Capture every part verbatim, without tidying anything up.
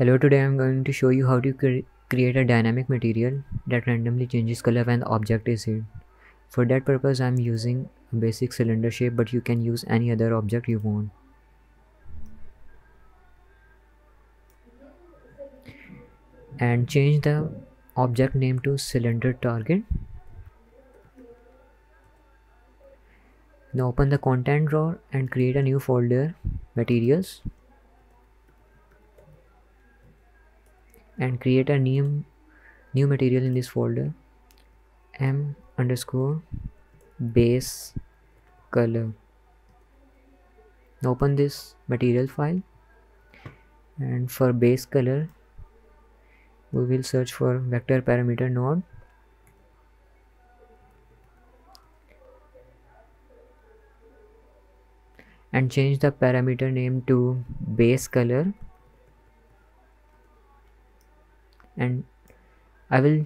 Hello, today I am going to show you how to cre create a dynamic material that randomly changes color when the object is hit. For that purpose I am using a basic cylinder shape, but you can use any other object you want. And change the object name to cylinder target. Now open the content drawer and create a new folder, materials, and create a new, new material in this folder, M underscore base color. Now open this material file, and for base color we will search for vector parameter node. And change the parameter name to base color, and I will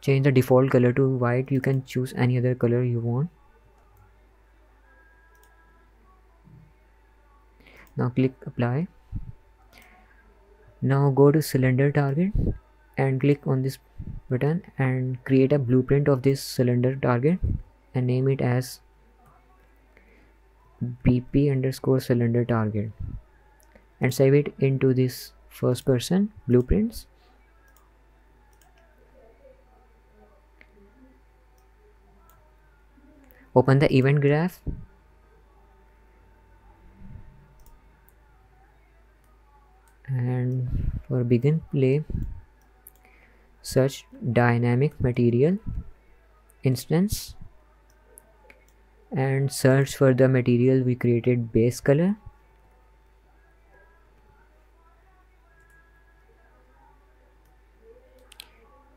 change the default color to white. You can choose any other color you want. Now click apply. Now go to cylinder target and click on this button and create a blueprint of this cylinder target and name it as B P underscore cylinder target and save it into this first person blueprints. Open the event graph and for begin play search dynamic material instance and search for the material we created, base color,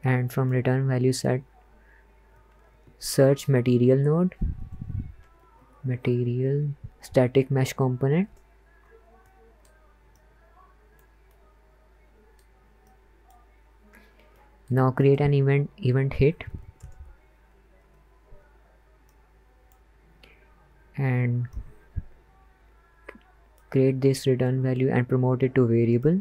and from return value set search material node, material static mesh component, now create an event event hit and create this return value and promote it to variable.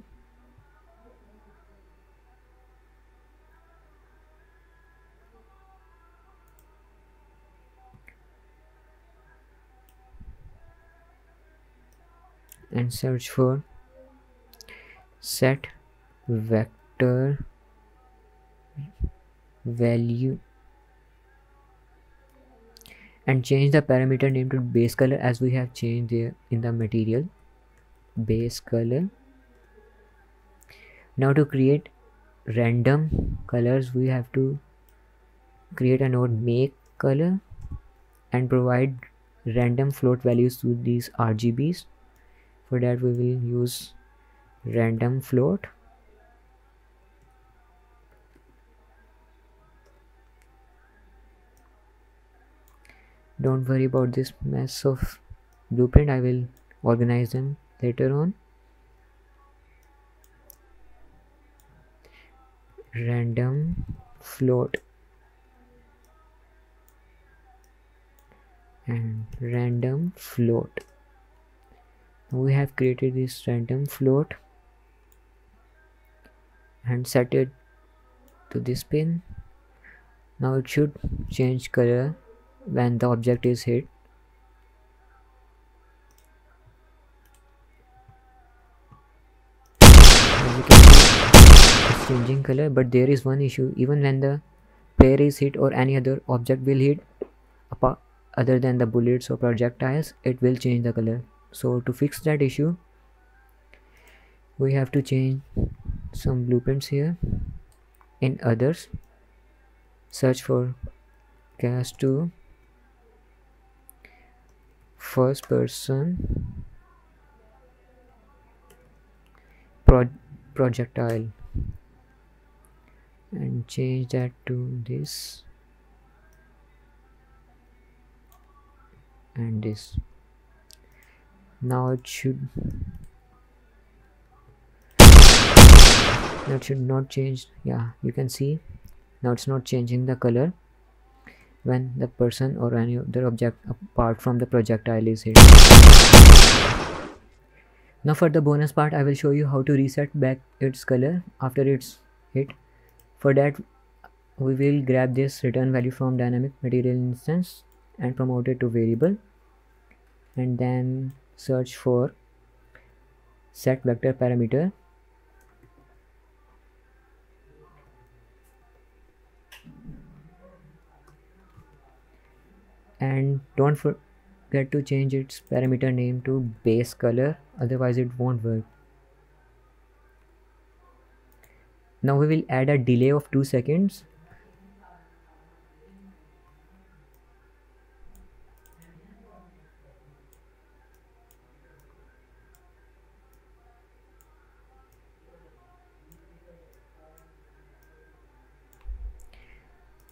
And search for set vector value and change the parameter name to base color as we have changed there in the material, base color. Now to create random colors we have to create a node make color and provide random float values to these R G Bs. For that we will use random float . Don't worry about this mess of blueprint, I will organize them later on. Random float and random float. We have created this random float and set it to this pin. Now it should change color when the object is hit. As you can see, it's changing color, but there is one issue. Even when the player is hit or any other object will hit other than the bullets or projectiles, it will change the color. So to fix that issue we have to change some blueprints here. In others search for cast to first person pro projectile and change that to this and this. Now it should that should not change. Yeah, you can see now it's not changing the color when the person or any other object apart from the projectile is hit. Now for the bonus part, I will show you how to reset back its color after it's hit. For that, we will grab this return value from dynamic material instance and promote it to variable, and then search for set vector parameter, and don't forget to change its parameter name to base color, otherwise it won't work. Now we will add a delay of two seconds.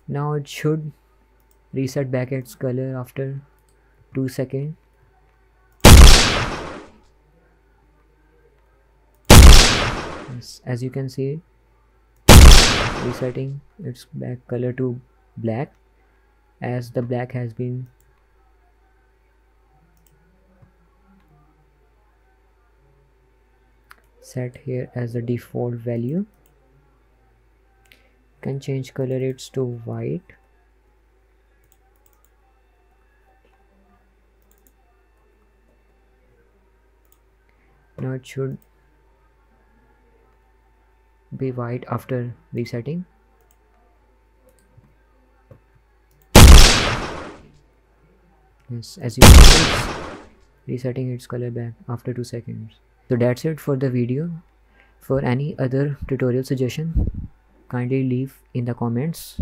Now it should reset back its color after two seconds. Yes, as you can see, resetting its back color to black, as the black has been set here as the default value. Can change color rates to white, now it should be white after resetting. Yes, as you can see, resetting its color back after two seconds. So that's it for the video. For any other tutorial suggestion, kindly leave in the comments.